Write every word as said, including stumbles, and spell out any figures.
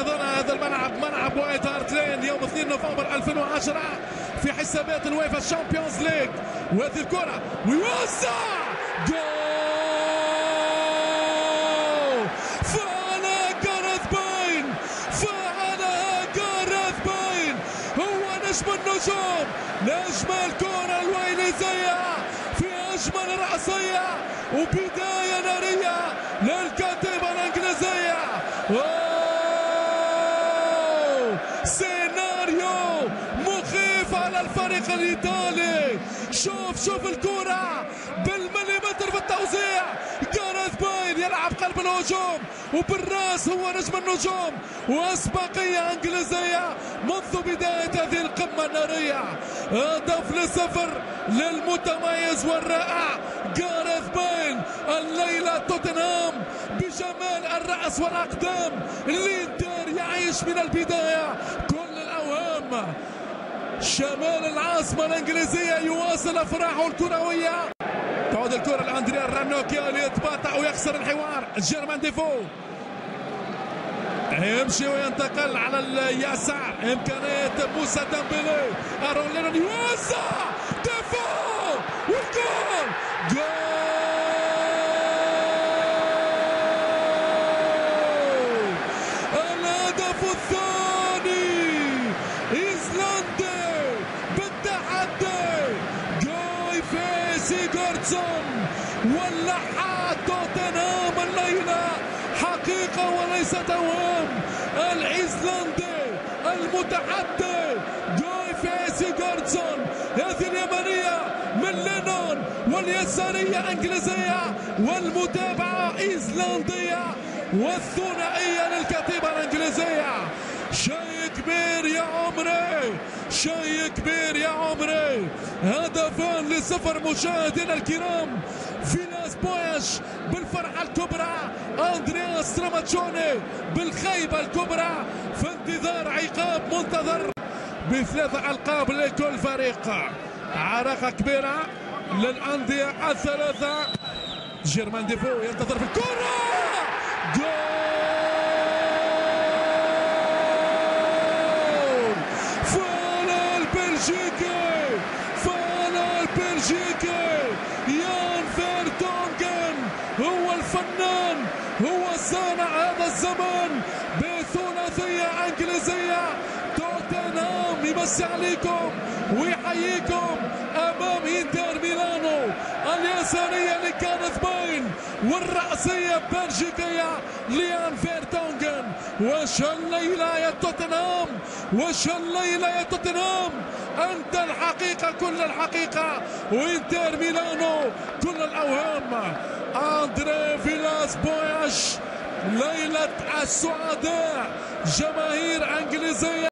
ينتظرنا هذا الملعب، ملعب وايت هارت لين، يوم اثنين نوفمبر ألفين وعشرة في حسابات الويفا الشامبيونز ليج. وهذه الكرة ويوسع جول، فعلها جارث باين، فعلها جارث باين، هو نجم النجوم، نجم الكرة الويلزية في أجمل رأسية وبداية نارية للكتيبة الإنجليزية. أوه. سيناريو مخيف على الفريق الإيطالي. شوف شوف الكرة بالمليمتر في التوزيع، جارث باين يلعب قلب الهجوم وبالراس، هو نجم النجوم وأسبقية إنجليزية منذ بداية هذه القمة النارية. هدف لصفر للمتميز والرائع جارث باين. الليلة توتنهام بجمال الرأس والأقدام، ليدر يعيش من البداية كل الأوهام. شمال العاصمة الإنجليزية يواصل أفراحه الكروية. تعود الكرة لأندريا الرانوكيا ليتباطأ ويخسر الحوار. جيرمان ديفو يمشي وينتقل على اليسار، إمكانية موسى ديمبلي، أرون لينون يوزع، ديفو والجول، جول الهدف الثاني، إيسلندي بالتحدي، جاي في سيغورتسون واللحى توتنهام الليلة حقيقة وليس توام. الإيسلندي المتحدي جاي في سيغورتسون، هذه اليمنية من لينون واليسارية إنجليزية والمتابعة إيسلندية والثنائية للكتيبة الإنجليزية. شيء كبير يا عمري، شيء كبير يا عمري. هدفان لصفر مشاهدينا الكرام، فيلاس بويش بالفرحة الكبرى، أندريا ستراماتشوني بالخيبة الكبرى، في انتظار عقاب منتظر بثلاثة ألقاب لكل فريق. عراقة كبيرة للأندية الثلاثة. جيرمان ديفو ينتظر في الكرة، جول، فعل البلجيكي، فعل البلجيكي يان فيرتونغن، هو الفنان، هو صانع هذا الزمان بثلاثية إنجليزية. توتنهام يمسي عليكم ويحييكم امام انتر ميلانو، اليساريه لجارث باين والراسيه البلجيكيه ليان فيرتونغن. وش الليله يا توتنهام، وش الليله يا توتنهام، انت الحقيقه كل الحقيقه وانتر ميلانو كل الاوهام. اندري فيلاس بويش ليله السعداء، جماهير انجليزيه.